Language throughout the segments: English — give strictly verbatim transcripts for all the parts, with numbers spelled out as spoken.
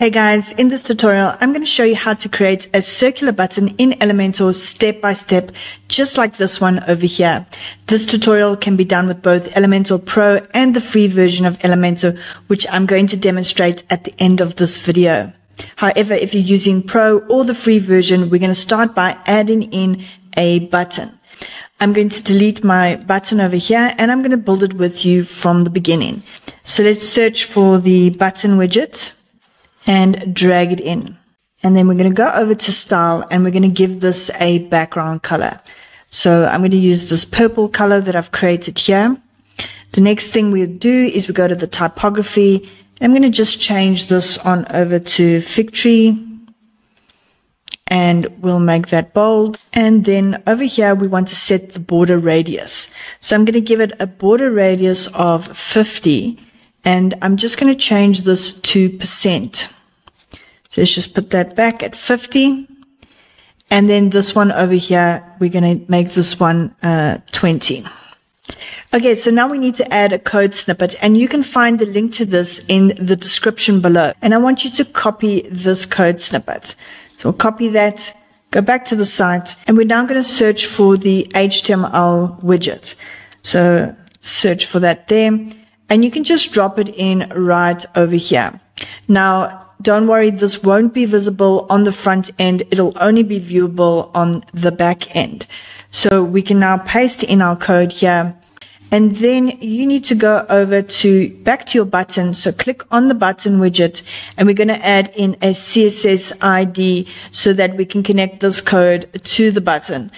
Hey guys, in this tutorial, I'm going to show you how to create a circular button in Elementor step by step, just like this one over here. This tutorial can be done with both Elementor Pro and the free version of Elementor, which I'm going to demonstrate at the end of this video. However, if you're using Pro or the free version, we're going to start by adding in a button. I'm going to delete my button over here and I'm going to build it with you from the beginning. So let's search for the button widget and drag it in. And then we're going to go over to style and we're going to give this a background color. So I'm going to use this purple color that I've created here. The next thing we'll do is we go to the typography. I'm going to just change this on over to Figtree. And we'll make that bold. And then over here, we want to set the border radius. So I'm going to give it a border radius of fifty. And I'm just going to change this to percent. So let's just put that back at fifty. And then this one over here, we're going to make this one uh, twenty. Okay, so now we need to add a code snippet, and you can find the link to this in the description below. And I want you to copy this code snippet. So we'll copy that, go back to the site, and we're now going to search for the H T M L widget. So search for that there, and you can just drop it in right over here. Now, don't worry, this won't be visible on the front end. It'll only be viewable on the back end. So we can now paste in our code here. And then you need to go over to back to your button. So click on the button widget and we're going to add in a C S S I D so that we can connect this code to the button.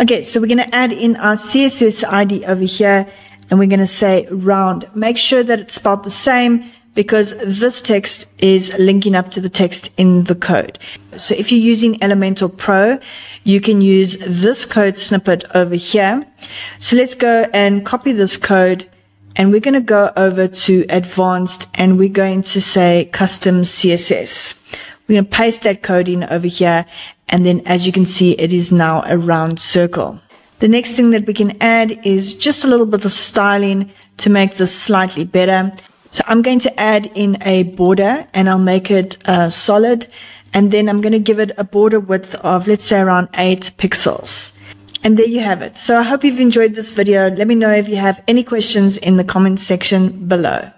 Okay, so we're going to add in our C S S I D over here and we're going to say round. Make sure that it's spelled the same because this text is linking up to the text in the code. So if you're using Elementor Pro, you can use this code snippet over here. So let's go and copy this code and we're going to go over to advanced and we're going to say custom C S S. We're going to paste that code in over here. And then as you can see, it is now a round circle. The next thing that we can add is just a little bit of styling to make this slightly better. So I'm going to add in a border and I'll make it uh, solid. And then I'm going to give it a border width of, let's say, around eight pixels. And there you have it. So I hope you've enjoyed this video. Let me know if you have any questions in the comments section below.